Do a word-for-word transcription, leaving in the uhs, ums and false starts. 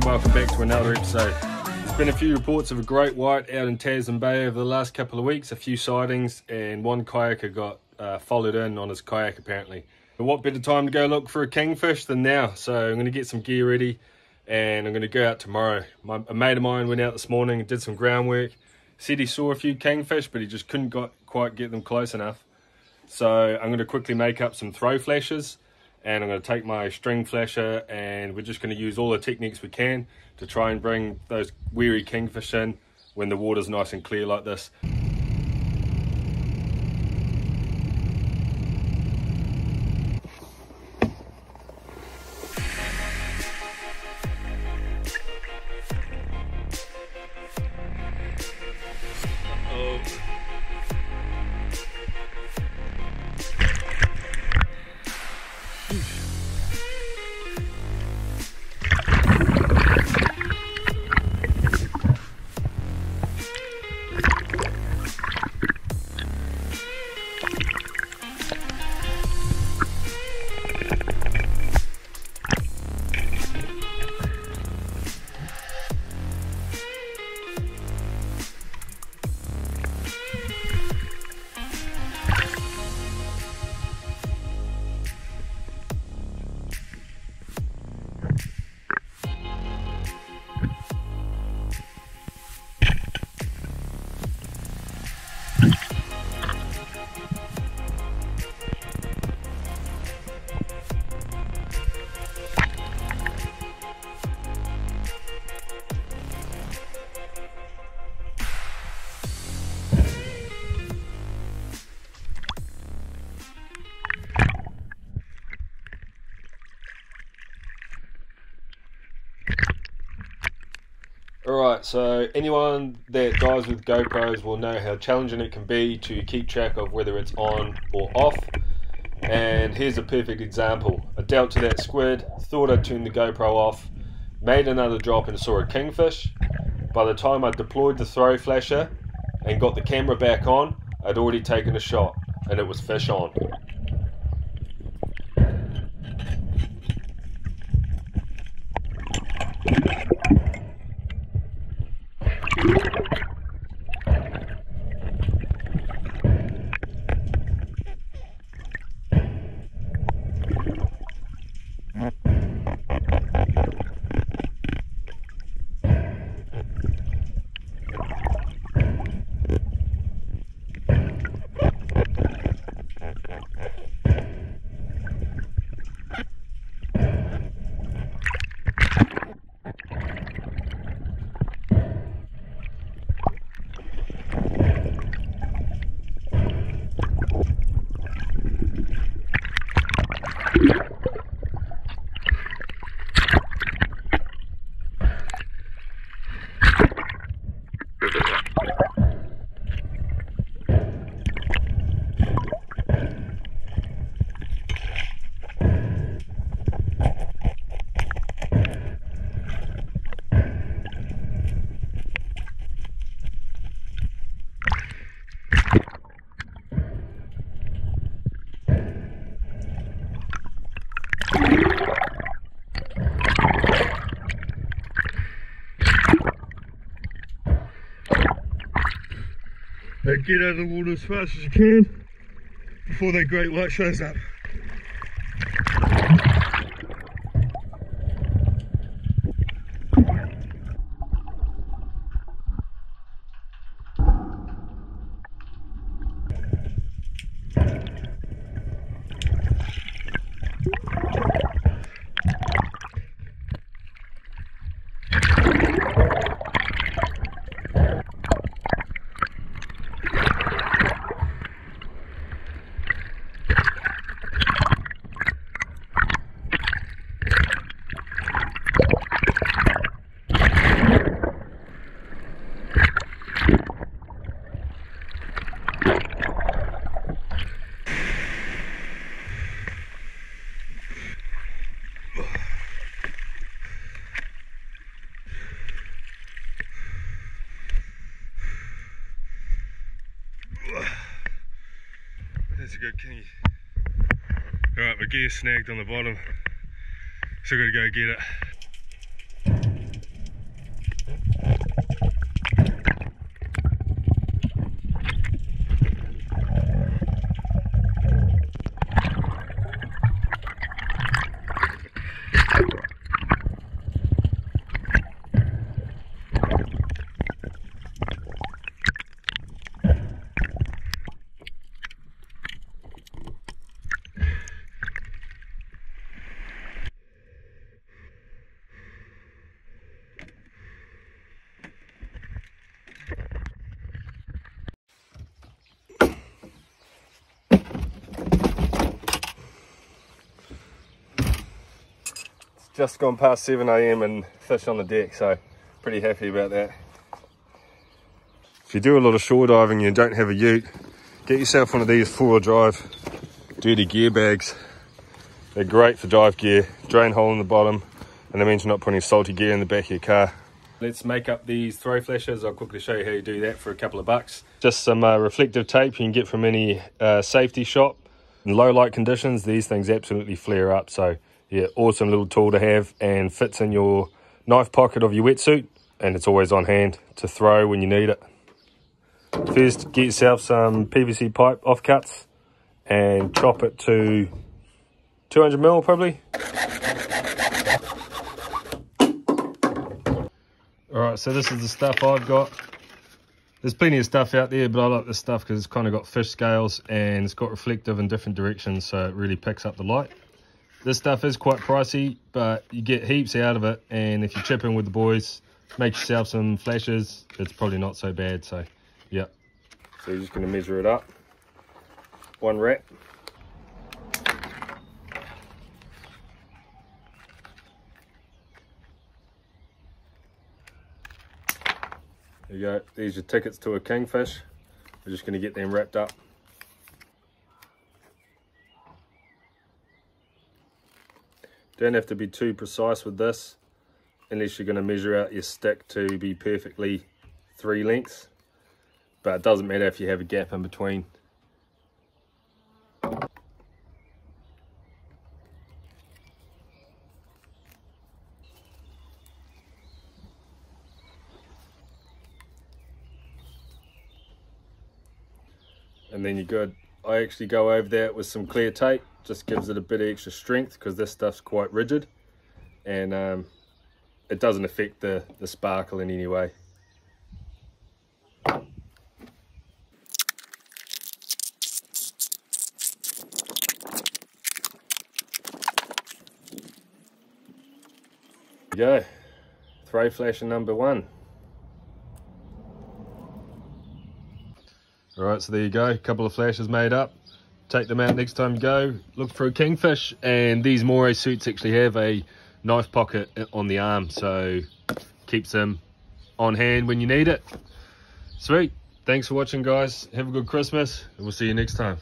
and welcome back to another episode. There's been a few reports of a great white out in Tasman Bay over the last couple of weeks, a few sightings, and one kayaker got uh, followed in on his kayak apparently. But what better time to go look for a kingfish than now? So I'm going to get some gear ready and I'm going to go out tomorrow. My, a mate of mine went out this morning and did some groundwork, said he saw a few kingfish but he just couldn't got, quite get them close enough. So I'm going to quickly make up some throw flashes. And I'm going to take my string flasher and we're just going to use all the techniques we can to try and bring those wary kingfish in when the water's nice and clear like this. Alright, so anyone that dives with GoPros will know how challenging it can be to keep track of whether it's on or off. And here's a perfect example. I dealt to that squid, thought I'd turned the GoPro off, made another drop and saw a kingfish. By the time I deployed the throw flasher and got the camera back on, I'd already taken a shot and it was fish on. Get out of the water as fast as you can before that great white shows up. That's a good kingy. Alright, my gear snagged on the bottom, so I've got to go get it. just gone past seven A M and fish on the deck, so pretty happy about that. If you do a lot of shore diving and you don't have a ute, get yourself one of these four-wheel drive dirty gear bags. They're great for dive gear, drain hole in the bottom, and that means you're not putting salty gear in the back of your car. Let's make up these throw flashes. I'll quickly show you how you do that for a couple of bucks. Just some uh, reflective tape you can get from any uh, safety shop. In low light conditions, these things absolutely flare up. So yeah, awesome little tool to have, and fits in your knife pocket of your wetsuit, and it's always on hand to throw when you need it. First, get yourself some P V C pipe offcuts and chop it to two hundred mil probably. Alright, so this is the stuff I've got. There's plenty of stuff out there, but I like this stuff because it's kind of got fish scales and it's got reflective in different directions, so it really picks up the light. This stuff is quite pricey, but you get heaps out of it, and if you chip in with the boys, make yourself some flashes, it's probably not so bad, so yeah. So you're just going to measure it up. One wrap. There you go, these are your tickets to a kingfish. We're just going to get them wrapped up. Don't have to be too precise with this, unless you're going to measure out your stick to be perfectly three lengths. But it doesn't matter if you have a gap in between. And then you're good. I actually go over that with some clear tape, just gives it a bit of extra strength because this stuff's quite rigid, and um, it doesn't affect the, the sparkle in any way. There you go, throw flasher number one. Alright, so there you go, a couple of flashes made up. Take them out next time you go, look for a kingfish, and these Moray suits actually have a knife pocket on the arm, so keeps them on hand when you need it. Sweet, thanks for watching guys, have a good Christmas, and we'll see you next time.